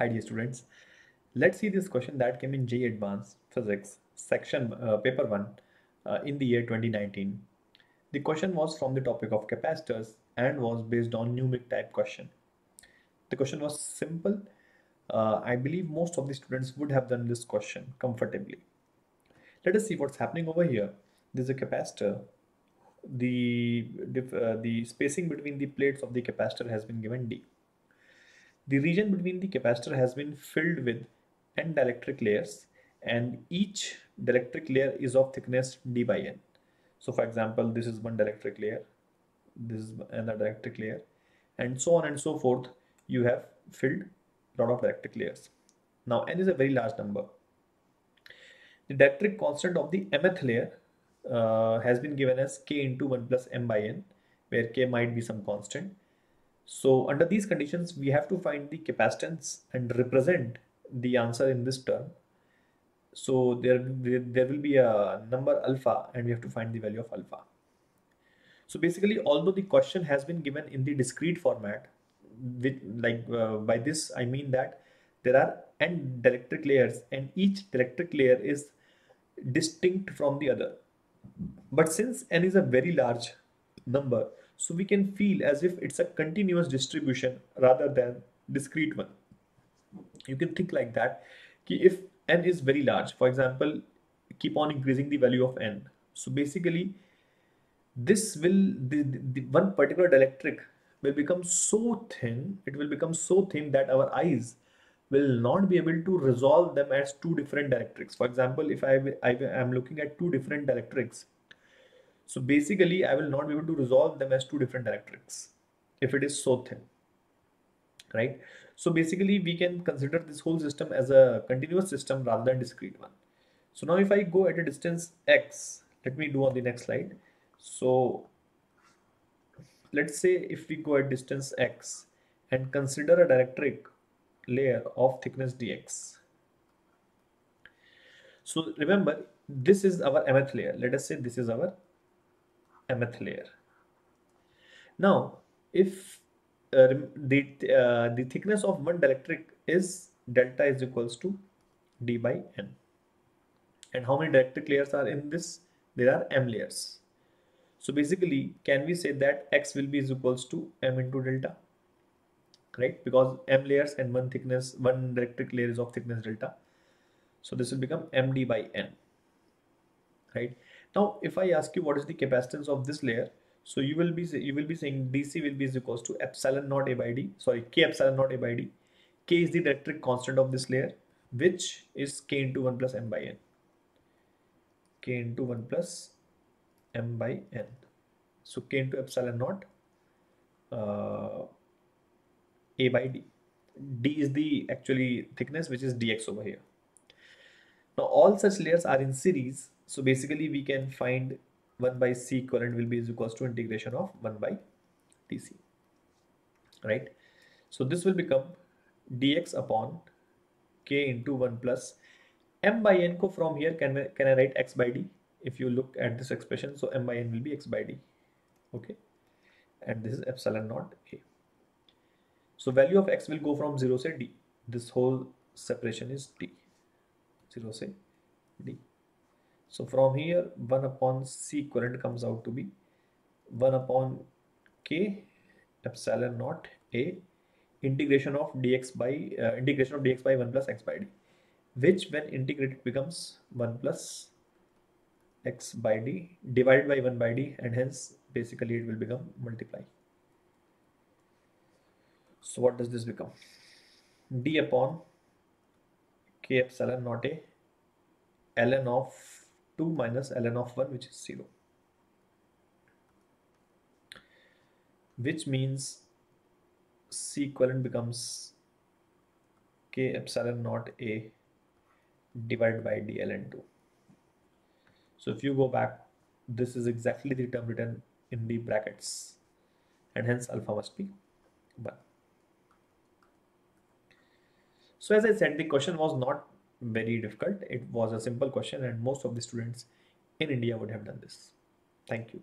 Hi dear students, let's see this question that came in JEE Advanced Physics section paper 1 in the year 2019. The question was from the topic of capacitors and was based on numeric type question. The question was simple. I believe most of the students would have done this question comfortably. Let us see what's happening over here. There's a capacitor. The spacing between the plates of the capacitor has been given D. The region between the capacitor has been filled with n dielectric layers, and each dielectric layer is of thickness d by n. So for example, this is one dielectric layer, this is another dielectric layer, and so on and so forth. You have filled a lot of dielectric layers. Now n is a very large number. The dielectric constant of the mth layer has been given as k into 1 plus m by n, where k might be some constant. So under these conditions, we have to find the capacitance and represent the answer in this term. So there will be a number alpha, and we have to find the value of alpha. So basically, although the question has been given in the discrete format, by this I mean that there are n dielectric layers and each dielectric layer is distinct from the other. But since n is a very large number, so we can feel as if it's a continuous distribution rather than discrete one. You can think like that, if n is very large, for example, keep on increasing the value of n. So basically, this will, the one particular dielectric will become so thin, it will become so thin that our eyes will not be able to resolve them as two different dielectrics. For example, if I am looking at two different dielectrics, so basically, I will not be able to resolve them as two different dielectrics if it is so thin, right? So basically, we can consider this whole system as a continuous system rather than discrete one. So now if I go at a distance x, let me do on the next slide. So let's say if we go at distance x and consider a dielectric layer of thickness dx. So remember, this is our mth layer. Let us say this is our mth layer. Now, if the thickness of one dielectric is delta is equals to d by n, and how many dielectric layers are in this? There are m layers. So basically, can we say that x will be is equals to m into delta, right? Because m layers and one dielectric layer is of thickness delta. So this will become md by n, right? Now, if I ask you what is the capacitance of this layer, so you will be saying dc will be is equals to epsilon naught a by d. Sorry, k epsilon naught a by d. K is the dielectric constant of this layer, which is k into 1 plus m by n. K into 1 plus m by n. So k into epsilon naught a by d. D is the actually thickness, which is dx over here. Now all such layers are in series. So basically we can find 1 by C equivalent will be is equals to integration of 1 by dc, right? So this will become dx upon k into 1 plus m by n. Ko from here can I write x by d? If you look at this expression, so m by n will be x by d, okay? And this is epsilon naught a. So value of x will go from 0 say d. This whole separation is d, 0 say d. So from here 1 upon c equivalent comes out to be 1 upon k epsilon naught a integration of dx by 1 plus x by d, which when integrated becomes 1 plus x by d divided by 1 by d, and hence basically it will become multiply. So what does this become? D upon k epsilon naught a ln of 2 minus ln of 1, which is 0, which means c equivalent becomes k epsilon naught a divided by d ln 2. So if you go back, this is exactly the term written in the brackets, and hence alpha must be 1. So as I said, the question was not very difficult. It was a simple question, and most of the students in India would have done this. Thank you.